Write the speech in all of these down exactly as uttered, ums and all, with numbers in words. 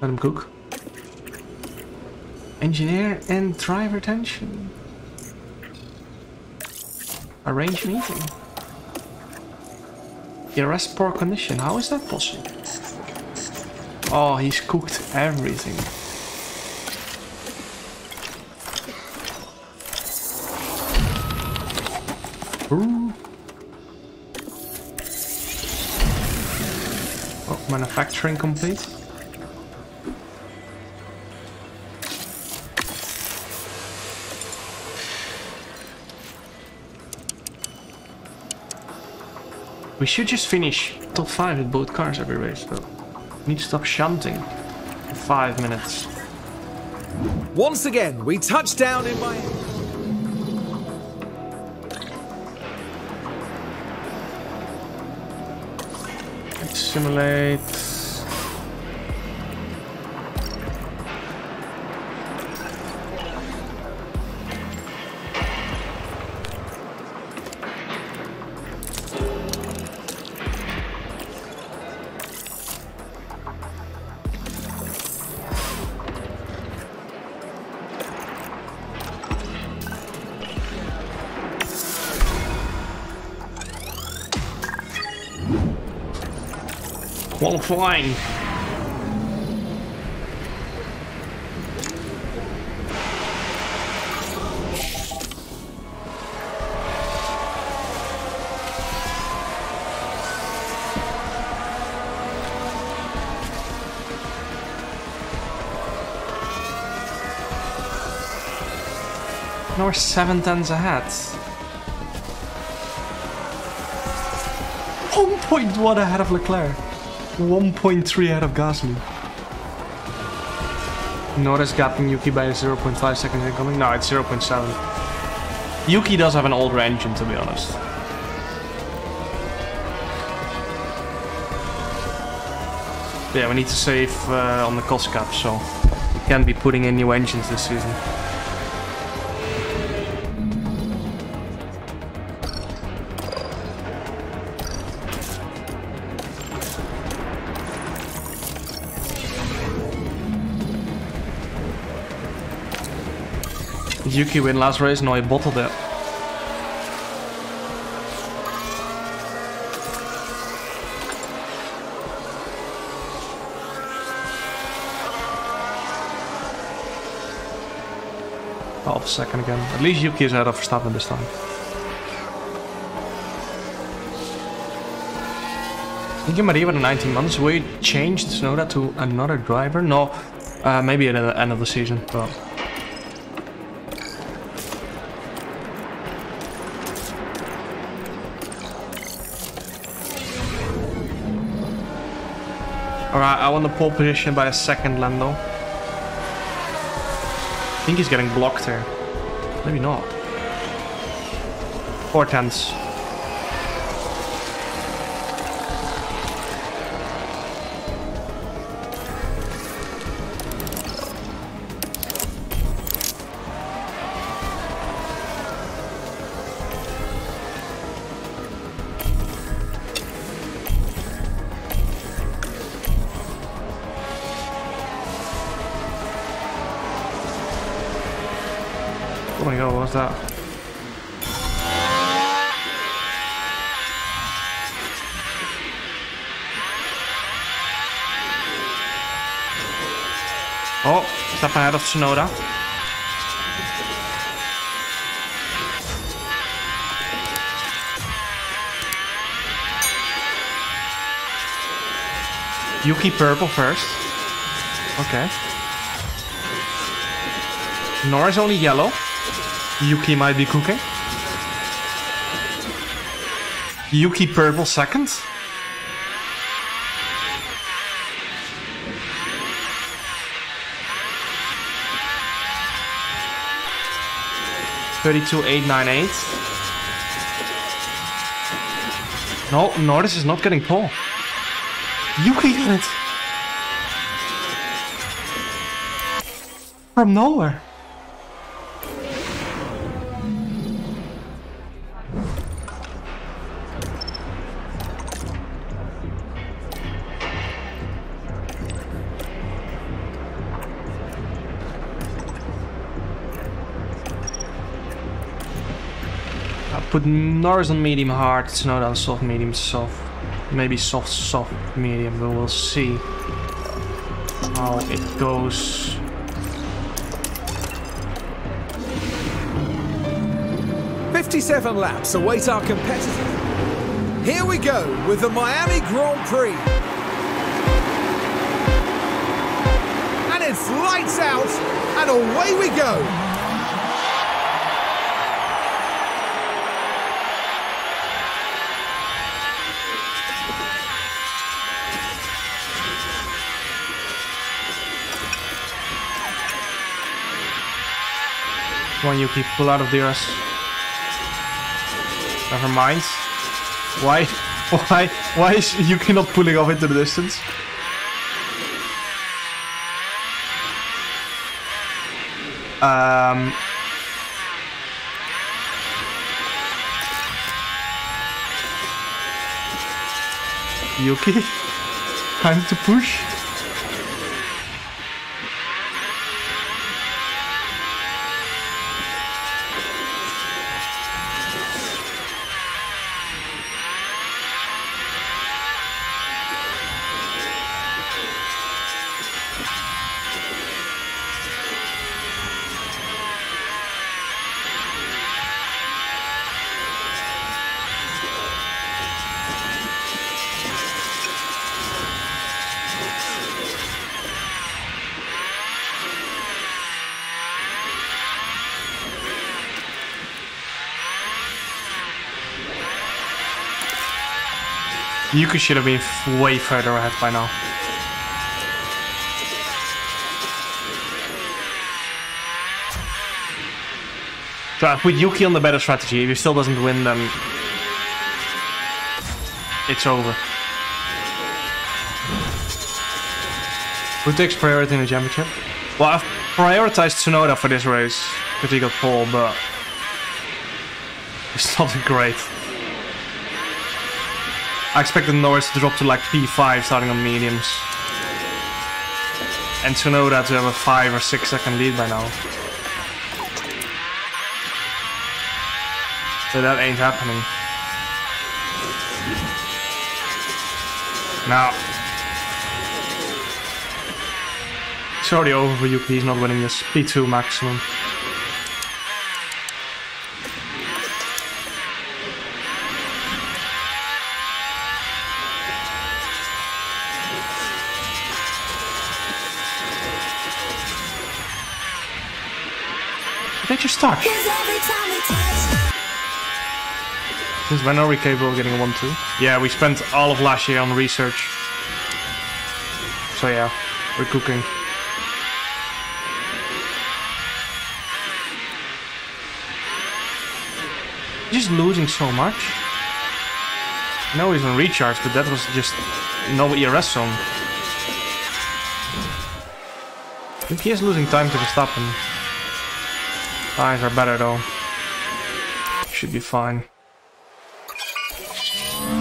Let him cook. Engineer and driver tension. Arrange meeting. Arrest poor condition. How is that possible? Oh, he's cooked everything. Ooh. Oh, manufacturing complete. We should just finish top five with both cars every race, though. We need to stop shunting for five minutes. Once again, we touch down in Miami. Let's simulate. Flying. Now we're seven tons ahead. One point one ahead of Leclerc. one point three out of Gasly. Norris gapping Yuki by zero point five seconds incoming. No, it's zero point seven. Yuki does have an older engine, to be honest. Yeah, we need to save uh, on the cost cap, so we can't be putting in new engines this season. Yuki win last race? No, he bottled it. Half a second again. At least Yuki is out of Stappen this time. Yuki Maria with nineteen months. We changed Tsunoda to another driver? No, uh, maybe at the end of the season, but. Alright, I want the pole position by a second, Lando. I think he's getting blocked here. Maybe not. Four tenths. That. Oh, step ahead of Tsunoda. Yuki purple first. Okay. Norris only yellow. Yuki might be cooking. Yuki purple second. thirty-two eight nine eight. No, Norris is not getting pole. Yuki got it. From nowhere. But Norris on medium hard, Tsunoda on soft medium soft. Maybe soft soft medium, but we'll see how it goes. fifty-seven laps await our competitor. Here we go with the Miami Grand Prix. And it's lights out and away we go. Come on, Yuki, pull out of the earth. Never mind. Why? Why? Why is Yuki not pulling off into the distance? Um. Yuki? Time to push? Yuki should have been way further ahead by now. So I put Yuki on the better strategy. If he still doesn't win, then it's over. Who takes priority in the championship? Well, I've prioritized Tsunoda for this race because he got pole, but it's not great. I expected Norris to drop to like P five starting on mediums. And Tsunoda to have a five or six second lead by now. So that ain't happening. Now. It's already over for Yuki, he's not winning this. P two maximum. Just touch. Since when are we capable of getting a one two? Yeah, we spent all of last year on research. So yeah, we're cooking. Just losing so much. No, he's on recharge, but that was just no E R S zone. I think he is losing time to Verstappen. Eyes are better though. Should be fine.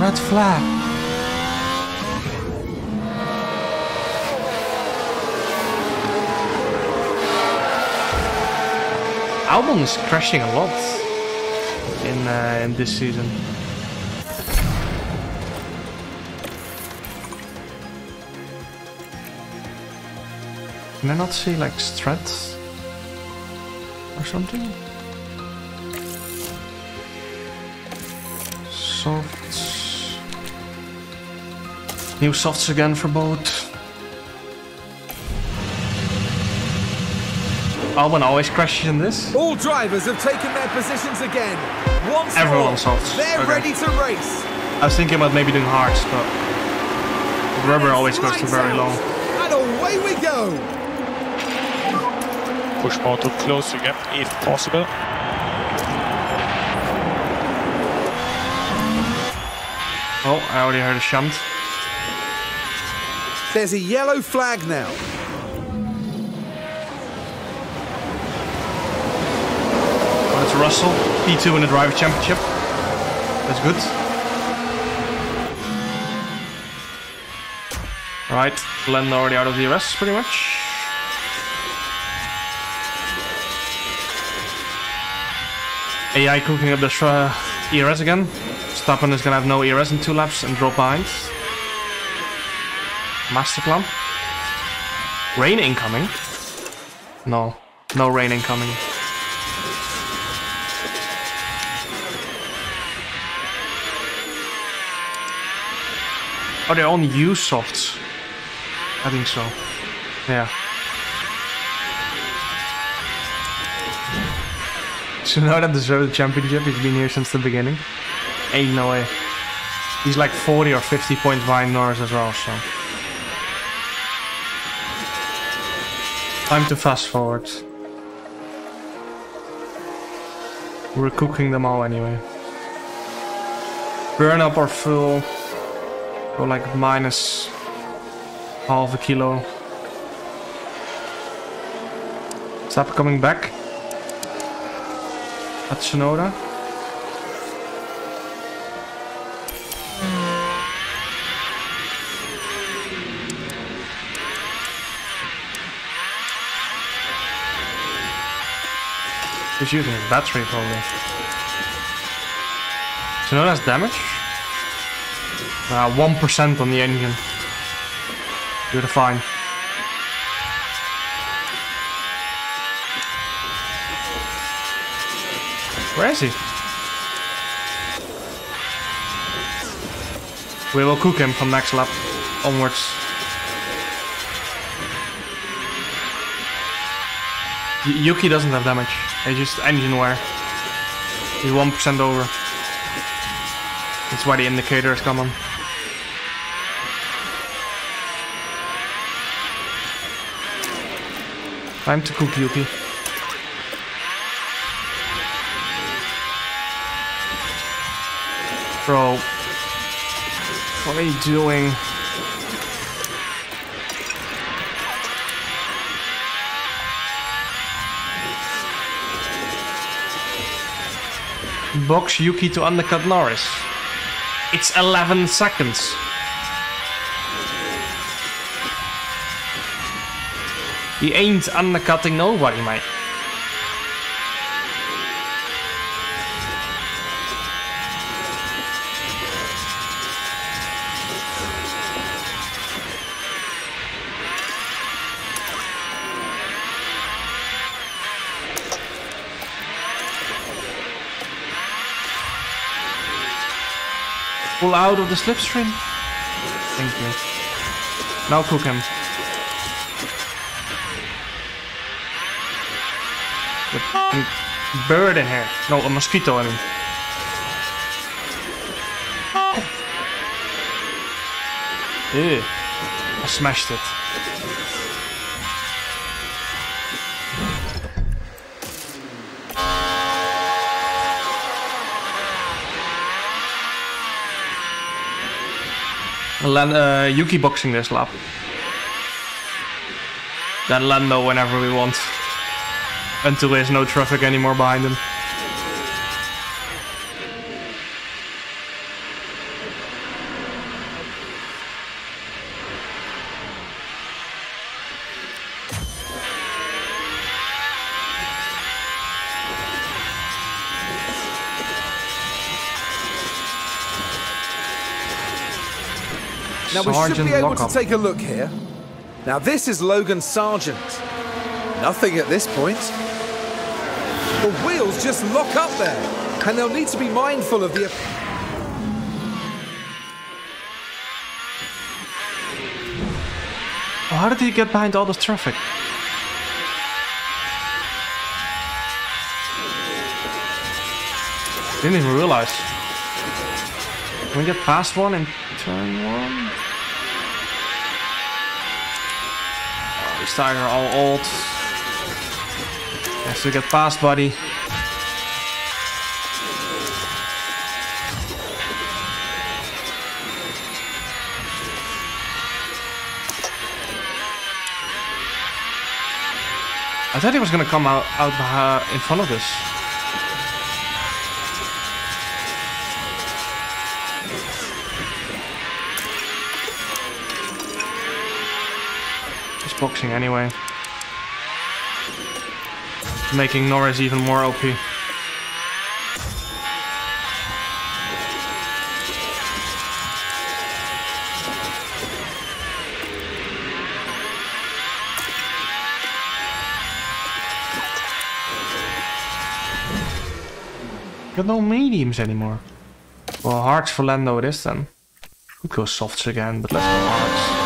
Red flag. Albon is crashing a lot in uh, in this season. Can I not see like strats? Or something? Softs. New softs again for both. Albon always crashes in this. All drivers have taken their positions again. Once Everyone softs. They're okay. Ready to race. I was thinking about maybe doing hards, but the rubber it's always goes to very long. And away we go. Push more to close the gap if possible. Oh, I already heard a shunt. There's a yellow flag now. Oh, it's Russell. P two in the Driver Championship. That's good. Right, Lando already out of the U S pretty much. A I cooking up the uh, E R S again. Stappen is going to have no E R S in two laps and drop behind. Master plan. Rain incoming. No. No rain incoming. Oh, they're on U-softs. I think so. Yeah. Tsunoda deserves the championship. He's been here since the beginning. Ain't no way. He's like forty or fifty points behind Norris as well, so. Time to fast forward. We're cooking them all anyway. Burn up our full. Go like minus half a kilo. Stop coming back. At Tsunoda. He's using his battery probably. Tsunoda's damage? Uh, one percent on the engine. You're fine. Where is he? We will cook him from next lap onwards. Y Yuki doesn't have damage. It's just engine wear. He's one percent over. That's why the indicator is coming. Time to cook Yuki. Bro, what are you doing? Box Yuki to undercut Norris. It's eleven seconds. He ain't undercutting nobody, mate. Pull out of the slipstream. Thank you. Now cook him. The bird in here. No, a mosquito, I mean. Ew. I smashed it. Uh, Yuki boxing this lap. Then Lando whenever we want. Until there's no traffic anymore behind him. Now we should be able to take a look here. Now this is Logan Sergeant. Nothing at this point. The wheels just lock up there, and they'll need to be mindful of the... How did he get behind all this traffic? Didn't even realize. Can we get past one in turn one? Oh, these tires are all old. Has to get past, buddy. I thought he was gonna come out out uh, in front of us. He's boxing anyway. Making Norris even more O P. got no mediums anymore. Well, hearts for Lando it is then. Could go softs again, but let's go hearts.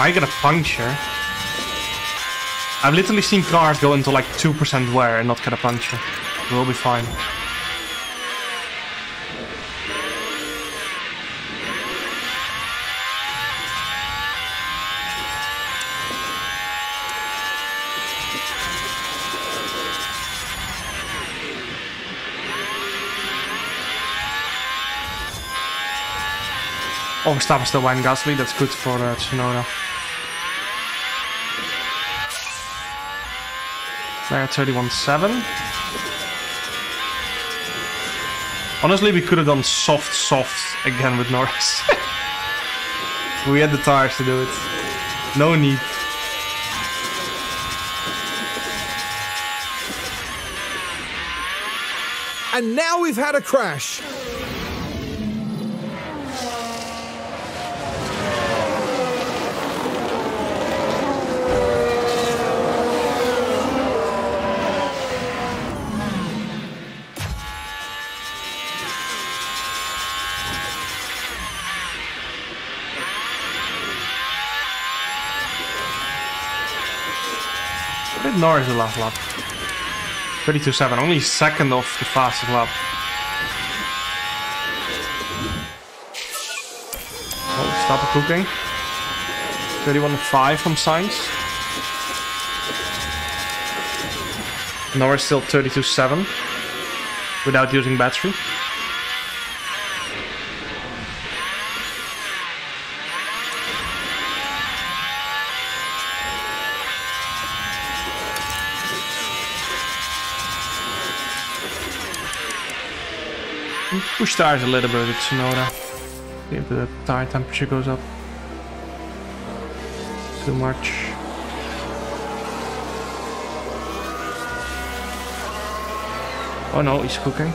I got a puncture. I've literally seen cars go into like two percent wear and not get a puncture. We'll be fine. Oh, Stappen still behind Gasly. That's good for uh, Tsunoda. They're at thirty-one seven. Honestly, we could have done soft, soft again with Norris. We had the tires to do it. No need. And now we've had a crash. Norris the last lap. thirty-two seven, only second off the fastest lap. Oh, stop the cooking. thirty-one five from Sainz. Norris still thirty-two seven without using battery. Push tires a little bit with Tsunoda. See if the tire temperature goes up. Too much. Oh no, he's cooking.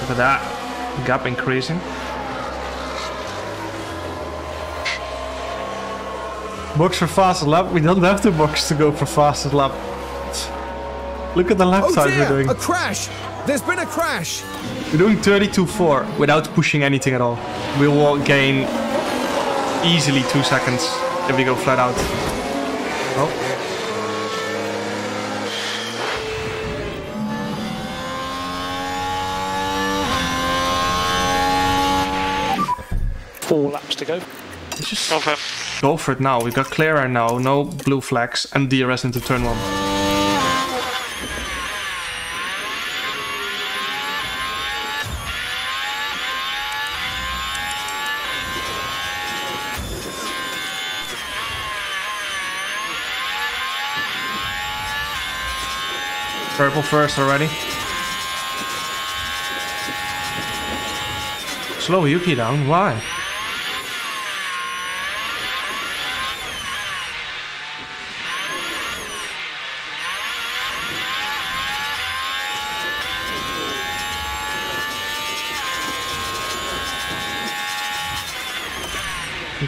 Look at that. Gap increasing. Box for fastest lap. We don't have to box to go for fastest lap. Look at the left oh side dear, we're doing. A crash! There's been a crash! We're doing thirty-two four without pushing anything at all. We will gain easily two seconds if we go flat out. Oh. Four laps to go. Let's just go for it now. We've got clear air now, no blue flags, and D R S into turn one. Purple first already. Slow Yuki down, why?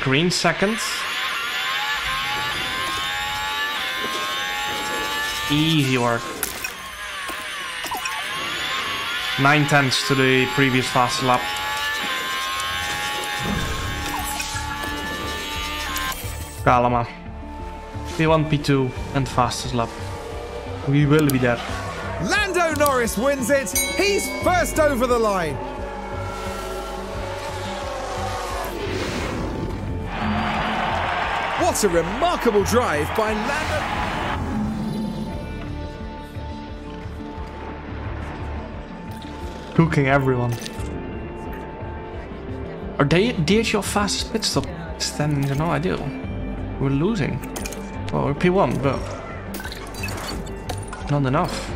Green seconds. Easy work. Nine tenths to the previous fast lap. Kalama. P one, P two, and fastest lap. We will be there. Lando Norris wins it. He's first over the line. What a remarkable drive by Lando. Cooking everyone. Are they D H L fastest pit stop standing? No idea. We're losing. Well, we're P one, but not enough.